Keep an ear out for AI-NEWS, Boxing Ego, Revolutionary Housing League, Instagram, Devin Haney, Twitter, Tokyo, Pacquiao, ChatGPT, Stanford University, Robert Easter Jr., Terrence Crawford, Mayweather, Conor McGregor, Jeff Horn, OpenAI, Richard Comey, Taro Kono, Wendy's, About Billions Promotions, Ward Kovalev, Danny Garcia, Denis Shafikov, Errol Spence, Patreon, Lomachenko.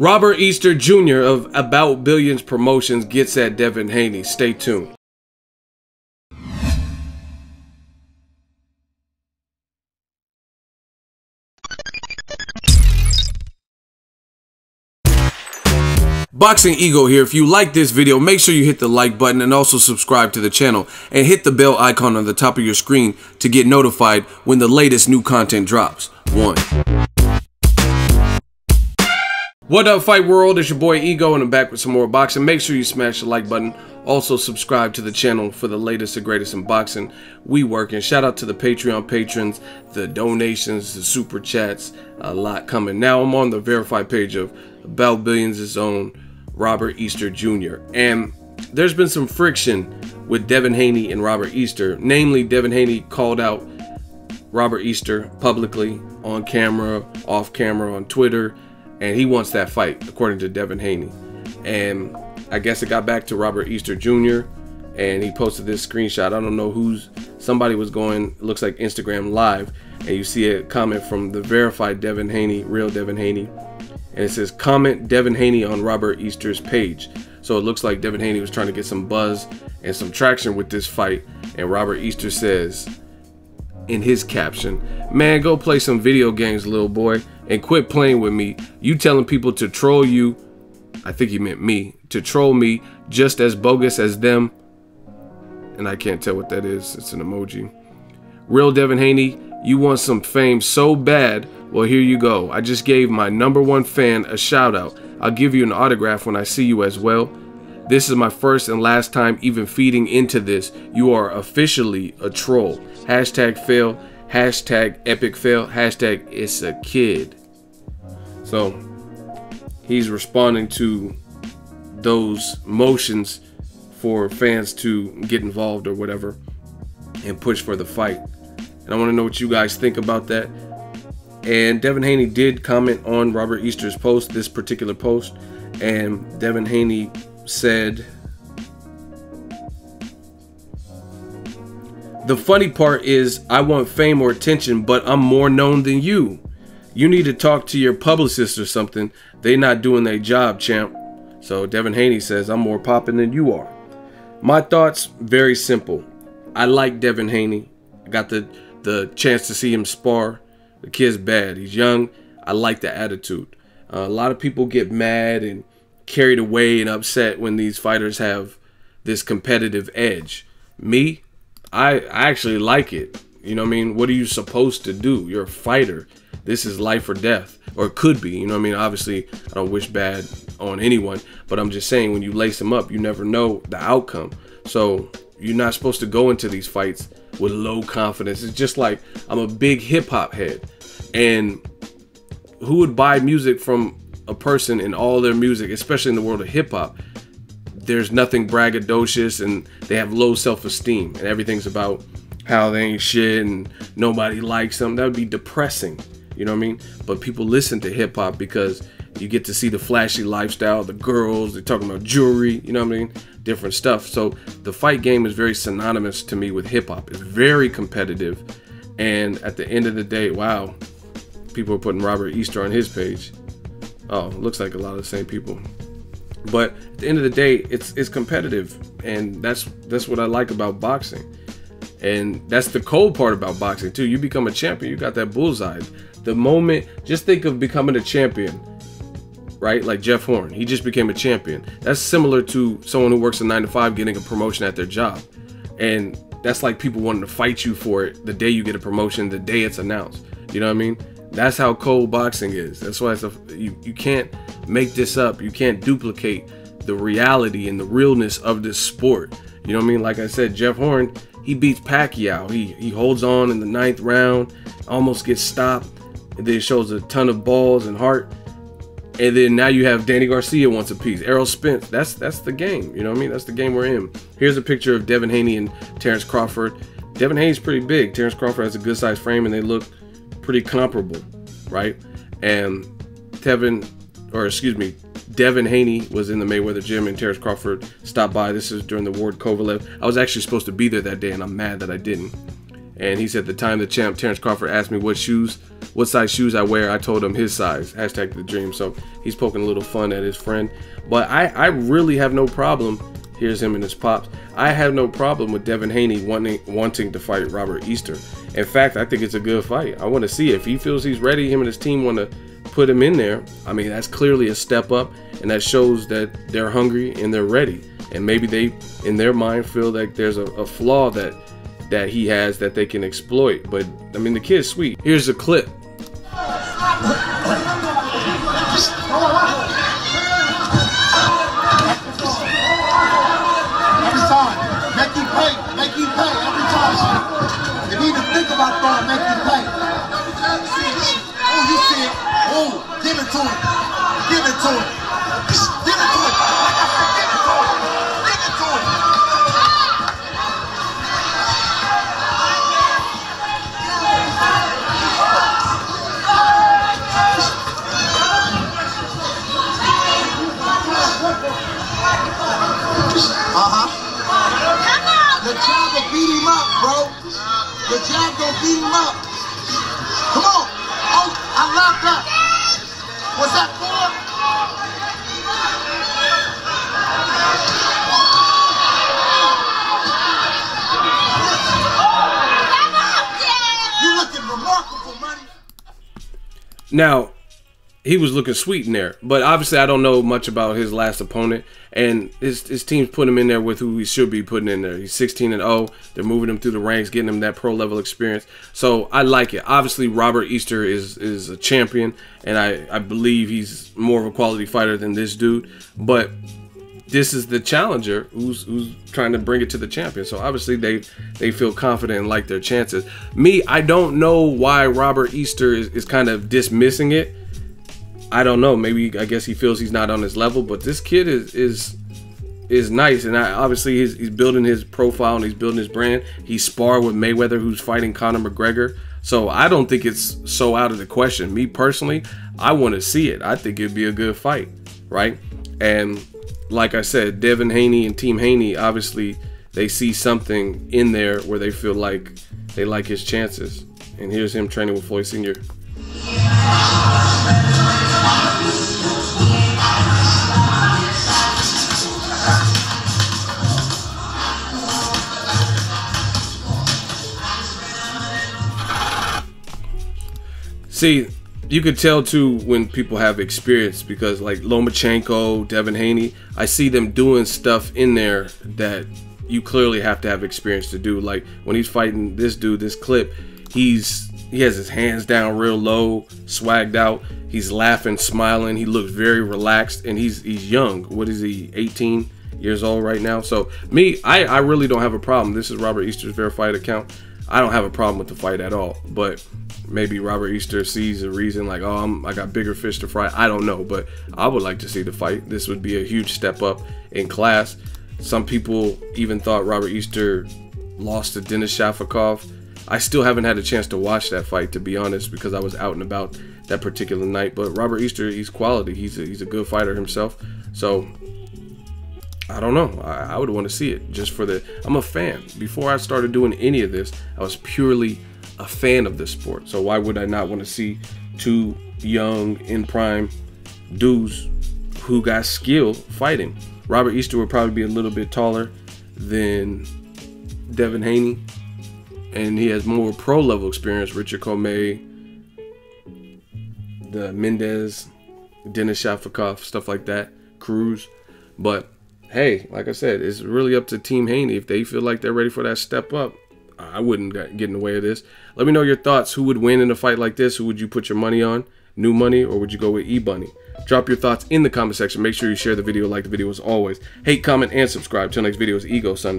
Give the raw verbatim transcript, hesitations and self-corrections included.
Robert Easter Junior of About Billions Promotions gets at Devin Haney. Stay tuned. Boxing Ego here. If you like this video, make sure you hit the like button and also subscribe to the channel and hit the bell icon on the top of your screen to get notified when the latest new content drops. One. What up, Fight World? It's your boy Ego, and I'm back with some more boxing. Make sure you smash the like button. Also, subscribe to the channel for the latest and greatest in boxing. We working. Shout out to the Patreon patrons, the donations, the super chats. A lot coming. Now, I'm on the verified page of About Billions' own Robert Easter Junior And there's been some friction with Devin Haney and Robert Easter. Namely, Devin Haney called out Robert Easter publicly, on camera, off camera, on Twitter. And he wants that fight, according to Devin Haney. And I guess it got back to Robert Easter Junior And he posted this screenshot. I don't know who's, somebody was going, it looks like Instagram Live. And you see a comment from the verified Devin Haney, real Devin Haney. And it says, comment Devin Haney on Robert Easter's page. So it looks like Devin Haney was trying to get some buzz and some traction with this fight. And Robert Easter says, in his caption, man, go play some video games, little boy, and quit playing with me. You telling people to troll you, I think he meant me, to troll me, just as bogus as them. And I can't tell what that is, it's an emoji. Real Devin Haney, you want some fame so bad, well here you go. I just gave my number one fan a shout out. I'll give you an autograph when I see you as well. This is my first and last time even feeding into this. You are officially a troll. Hashtag fail. Hashtag epic fail. Hashtag it's a kid. So he's responding to those motions for fans to get involved or whatever and push for the fight. And I want to know what you guys think about that. And Devin Haney did comment on Robert Easter's post, this particular post. And Devin Haney said, the funny part is I want fame or attention, but I'm more known than you. You need to talk to your publicist or something. They not doing their job, champ. So Devin Haney says, I'm more popping than you are. My thoughts, very simple. I like Devin Haney. I got the the chance to see him spar. The kid's bad, he's young. I like the attitude. Uh, a lot of people get mad and carried away and upset when these fighters have this competitive edge. Me, I, I actually like it. You know what I mean? What are you supposed to do? You're a fighter. This is life or death, or could be. You know what I mean? Obviously, I don't wish bad on anyone, but I'm just saying when you lace them up, you never know the outcome. So you're not supposed to go into these fights with low confidence. It's just like, I'm a big hip hop head, and who would buy music from a person in all their music, especially in the world of hip hop? There's nothing braggadocious, and they have low self-esteem, and everything's about how they ain't shit and nobody likes them. That would be depressing, you know what I mean? But people listen to hip hop because you get to see the flashy lifestyle, the girls, they're talking about jewelry, you know what I mean? Different stuff. So the fight game is very synonymous to me with hip hop. It's very competitive, and at the end of the day, wow, people are putting Robert Easter on his page. Oh, looks like a lot of the same people. But at the end of the day, it's it's competitive, and that's that's what I like about boxing. And that's the cold part about boxing too. You become a champion, you got that bullseye. The moment, just think of becoming a champion, right? Like Jeff Horn, he just became a champion. That's similar to someone who works a nine to five getting a promotion at their job. And that's like people wanting to fight you for it the day you get a promotion, the day it's announced. You know what I mean? That's how cold boxing is. That's why it's a, you, you can't make this up. You can't duplicate the reality and the realness of this sport. You know what I mean? Like I said, Jeff Horn, he beats Pacquiao. He, he holds on in the ninth round, almost gets stopped. And then shows a ton of balls and heart. And then now you have Danny Garcia once apiece. Errol Spence. That's, that's the game. You know what I mean? That's the game we're in. Here's a picture of Devin Haney and Terrence Crawford. Devin Haney's pretty big. Terrence Crawford has a good sized frame, and they look pretty comparable, right? And Tevin, or excuse me, Devin Haney was in the Mayweather gym, and Terrence Crawford stopped by. This is during the Ward Kovalev. I was actually supposed to be there that day, and I'm mad that I didn't. And he said, the time the champ Terrence Crawford asked me what shoes, what size shoes I wear, I told him his size. Hashtag the dream. So he's poking a little fun at his friend. But I, I really have no problem. Here's him and his pops. I have no problem with Devin Haney wanting, wanting to fight Robert Easter. In fact, I think it's a good fight. I want to see it. If he feels he's ready, him and his team want to put him in there. I mean, that's clearly a step up, and that shows that they're hungry and they're ready. And maybe they, in their mind, feel like there's a, a flaw that that he has that they can exploit. But, I mean, the kid's sweet. Here's a clip. Beat him up. Come on. Oh, I locked up. What's that for? You looking remarkable, money. Now, he was looking sweet in there, but obviously I don't know much about his last opponent, and his, his team's putting him in there with who he should be putting in there. He's sixteen and oh. They're moving him through the ranks, getting him that pro level experience. So I like it. Obviously Robert Easter is is a champion, and I, I believe he's more of a quality fighter than this dude, but this is the challenger who's who's trying to bring it to the champion. So obviously they they feel confident and like their chances. Me, I don't know why Robert Easter is, is kind of dismissing it. I don't know. Maybe I guess he feels he's not on his level, but this kid is is is nice, and I, obviously he's, he's building his profile and he's building his brand. He sparred with Mayweather, who's fighting Conor McGregor, so I don't think it's so out of the question. Me personally, I want to see it. I think it'd be a good fight, right? And like I said, Devin Haney and Team Haney, obviously they see something in there where they feel like they like his chances. And here's him training with Floyd Senior See, you could tell too when people have experience, because like Lomachenko, Devin Haney, I see them doing stuff in there that you clearly have to have experience to do. Like when he's fighting this dude, this clip, he's he has his hands down real low, swagged out. He's laughing, smiling. He looks very relaxed, and he's he's young. What is he, eighteen years old right now? So me, I, I really don't have a problem. This is Robert Easter's verified account. I don't have a problem with the fight at all, but maybe Robert Easter sees a reason like, oh, I'm, I got bigger fish to fry. I don't know, but I would like to see the fight. This would be a huge step up in class. Some people even thought Robert Easter lost to Denis Shafikov. I still haven't had a chance to watch that fight, to be honest, because I was out and about that particular night. But Robert Easter, he's quality. He's a, he's a good fighter himself. So I don't know. I, I would want to see it just for the, I'm a fan. Before I started doing any of this, I was purely a fan of this sport. So why would I not want to see two young in prime dudes who got skill fighting? Robert Easter would probably be a little bit taller than Devin Haney, and he has more pro level experience. Richard Comey, the Mendez, Denis Shafikov, stuff like that, Cruz. But hey, like I said, it's really up to Team Haney. If they feel like they're ready for that step up, I wouldn't get in the way of this. Let me know your thoughts. Who would win in a fight like this? Who would you put your money on? New Money, or would you go with E-Bunny? Drop your thoughts in the comment section. Make sure you share the video, like the video as always. Hate, comment, and subscribe. Till next video is Ego Sunday.